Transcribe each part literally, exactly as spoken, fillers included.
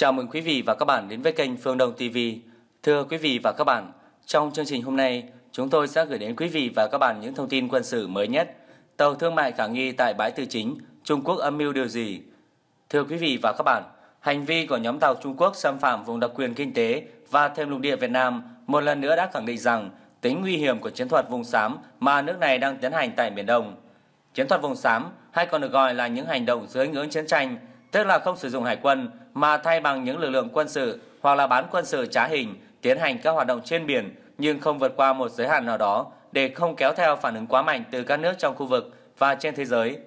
Chào mừng quý vị và các bạn đến với kênh Phương Đông ti vi. Thưa quý vị và các bạn, trong chương trình hôm nay, chúng tôi sẽ gửi đến quý vị và các bạn những thông tin quân sự mới nhất. Tàu thương mại khả nghi tại bãi Tư Chính, Trung Quốc âm mưu điều gì? Thưa quý vị và các bạn, hành vi của nhóm tàu Trung Quốc xâm phạm vùng đặc quyền kinh tế và thêm lục địa Việt Nam một lần nữa đã khẳng định rằng tính nguy hiểm của chiến thuật vùng xám mà nước này đang tiến hành tại Biển Đông. Chiến thuật vùng xám hay còn được gọi là những hành động dưới ngưỡng chiến tranh, tức là không sử dụng hải quân mà thay bằng những lực lượng quân sự hoặc là bán quân sự trá hình tiến hành các hoạt động trên biển nhưng không vượt qua một giới hạn nào đó để không kéo theo phản ứng quá mạnh từ các nước trong khu vực và trên thế giới.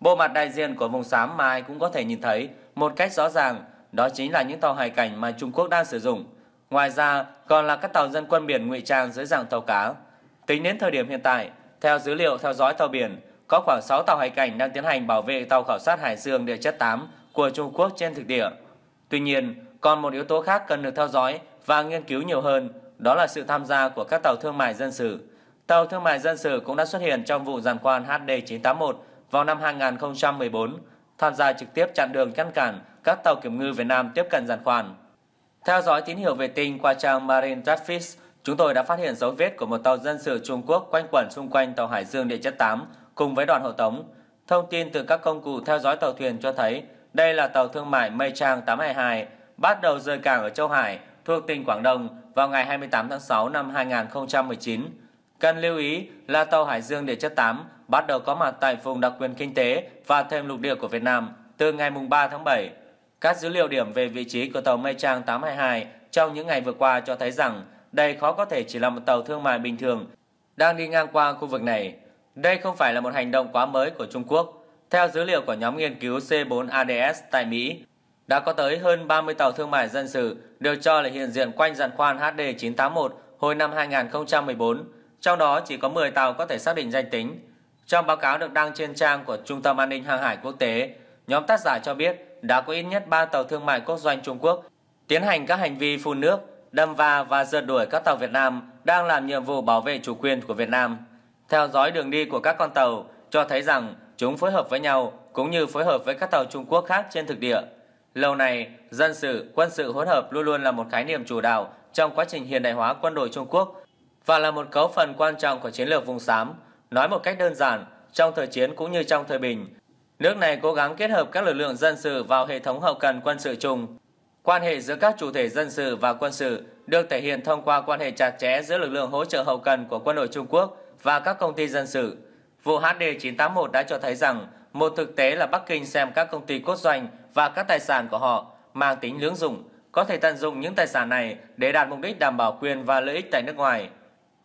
Bộ mặt đại diện của vùng xám mà ai cũng có thể nhìn thấy một cách rõ ràng, đó chính là những tàu hải cảnh mà Trung Quốc đang sử dụng. Ngoài ra còn là các tàu dân quân biển ngụy trang dưới dạng tàu cá. Tính đến thời điểm hiện tại, theo dữ liệu theo dõi tàu biển, có khoảng sáu tàu hải cảnh đang tiến hành bảo vệ tàu khảo sát Hải Dương Địa chất tám của Trung Quốc trên thực địa. Tuy nhiên, còn một yếu tố khác cần được theo dõi và nghiên cứu nhiều hơn, đó là sự tham gia của các tàu thương mại dân sự. Tàu thương mại dân sự cũng đã xuất hiện trong vụ giàn khoan H D chín tám một vào năm hai nghìn không trăm mười bốn, tham gia trực tiếp chặn đường ngăn cản các tàu kiểm ngư Việt Nam tiếp cận giàn khoan. Theo dõi tín hiệu vệ tinh qua trang Marine Traffic, chúng tôi đã phát hiện dấu vết của một tàu dân sự Trung Quốc quanh quẩn xung quanh tàu Hải Dương Địa chất tám cùng với đoàn hộ tống. Thông tin từ các công cụ theo dõi tàu thuyền cho thấy đây là tàu thương mại Mei Cheng tám hai hai bắt đầu rời cảng ở Châu Hải thuộc tỉnh Quảng Đông vào ngày hai mươi tám tháng sáu năm hai nghìn không trăm mười chín. Cần lưu ý là tàu Hải Dương Địa chất tám bắt đầu có mặt tại vùng đặc quyền kinh tế và thềm lục địa của Việt Nam từ ngày ba tháng bảy. Các dữ liệu điểm về vị trí của tàu Mei Cheng tám hai hai trong những ngày vừa qua cho thấy rằng đây khó có thể chỉ là một tàu thương mại bình thường đang đi ngang qua khu vực này. Đây không phải là một hành động quá mới của Trung Quốc. Theo dữ liệu của nhóm nghiên cứu C bốn A D S tại Mỹ, đã có tới hơn ba mươi tàu thương mại dân sự được cho là hiện diện quanh giàn khoan H D chín tám một hồi năm hai nghìn không trăm mười bốn, trong đó chỉ có mười tàu có thể xác định danh tính. Trong báo cáo được đăng trên trang của Trung tâm An ninh Hàng hải Quốc tế, nhóm tác giả cho biết đã có ít nhất ba tàu thương mại quốc doanh Trung Quốc tiến hành các hành vi phun nước, đâm va và rượt đuổi các tàu Việt Nam đang làm nhiệm vụ bảo vệ chủ quyền của Việt Nam. Theo dõi đường đi của các con tàu cho thấy rằng chúng phối hợp với nhau cũng như phối hợp với các tàu Trung Quốc khác trên thực địa. Lâu nay, dân sự, quân sự hỗn hợp luôn luôn là một khái niệm chủ đạo trong quá trình hiện đại hóa quân đội Trung Quốc và là một cấu phần quan trọng của chiến lược vùng xám. Nói một cách đơn giản, trong thời chiến cũng như trong thời bình, nước này cố gắng kết hợp các lực lượng dân sự vào hệ thống hậu cần quân sự chung. Quan hệ giữa các chủ thể dân sự và quân sự được thể hiện thông qua quan hệ chặt chẽ giữa lực lượng hỗ trợ hậu cần của quân đội Trung Quốc và các công ty dân sự. Vụ H D chín tám một đã cho thấy rằng một thực tế là Bắc Kinh xem các công ty quốc doanh và các tài sản của họ mang tính lưỡng dụng, có thể tận dụng những tài sản này để đạt mục đích đảm bảo quyền và lợi ích tại nước ngoài.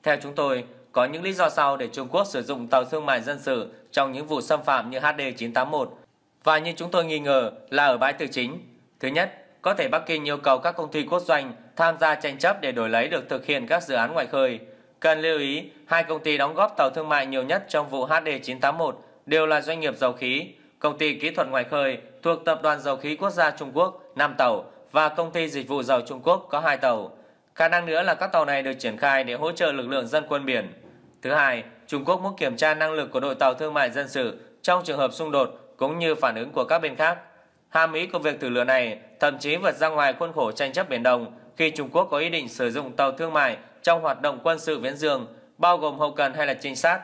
Theo chúng tôi, có những lý do sau để Trung Quốc sử dụng tàu thương mại dân sự trong những vụ xâm phạm như H D chín tám một và như chúng tôi nghi ngờ là ở bãi Tư Chính. Thứ nhất, có thể Bắc Kinh yêu cầu các công ty quốc doanh tham gia tranh chấp để đổi lấy được thực hiện các dự án ngoài khơi. Cần lưu ý, hai công ty đóng góp tàu thương mại nhiều nhất trong vụ H D chín tám một đều là doanh nghiệp dầu khí, công ty kỹ thuật ngoài khơi thuộc Tập đoàn Dầu khí Quốc gia Trung Quốc năm tàu và công ty dịch vụ dầu Trung Quốc có hai tàu. Khả năng nữa là các tàu này được triển khai để hỗ trợ lực lượng dân quân biển. Thứ hai, Trung Quốc muốn kiểm tra năng lực của đội tàu thương mại dân sự trong trường hợp xung đột cũng như phản ứng của các bên khác. Hàm ý của việc thử lửa này thậm chí vượt ra ngoài khuôn khổ tranh chấp Biển Đông khi Trung Quốc có ý định sử dụng tàu thương mại trong hoạt động quân sự viễn dương, bao gồm hậu cần hay là trinh sát.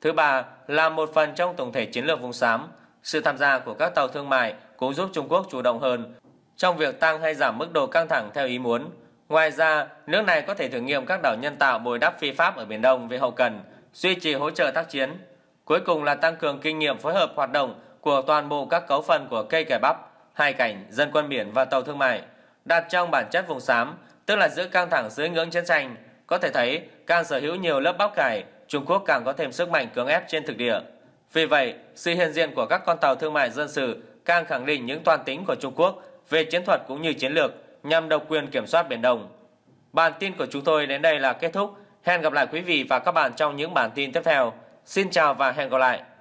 Thứ ba, là một phần trong tổng thể chiến lược vùng xám, sự tham gia của các tàu thương mại cũng giúp Trung Quốc chủ động hơn trong việc tăng hay giảm mức độ căng thẳng theo ý muốn. Ngoài ra, nước này có thể thử nghiệm các đảo nhân tạo bồi đắp phi pháp ở Biển Đông về hậu cần, duy trì hỗ trợ tác chiến. Cuối cùng là tăng cường kinh nghiệm phối hợp hoạt động của toàn bộ các cấu phần của cây cải bắp, hải cảnh, dân quân biển và tàu thương mại, đặt trong bản chất vùng xám, tức là giữ căng thẳng dưới ngưỡng chiến tranh. Có thể thấy, càng sở hữu nhiều lớp bắp cải, Trung Quốc càng có thêm sức mạnh cưỡng ép trên thực địa. Vì vậy, sự hiện diện của các con tàu thương mại dân sự càng khẳng định những toàn tính của Trung Quốc về chiến thuật cũng như chiến lược nhằm độc quyền kiểm soát Biển Đông. Bản tin của chúng tôi đến đây là kết thúc. Hẹn gặp lại quý vị và các bạn trong những bản tin tiếp theo. Xin chào và hẹn gặp lại.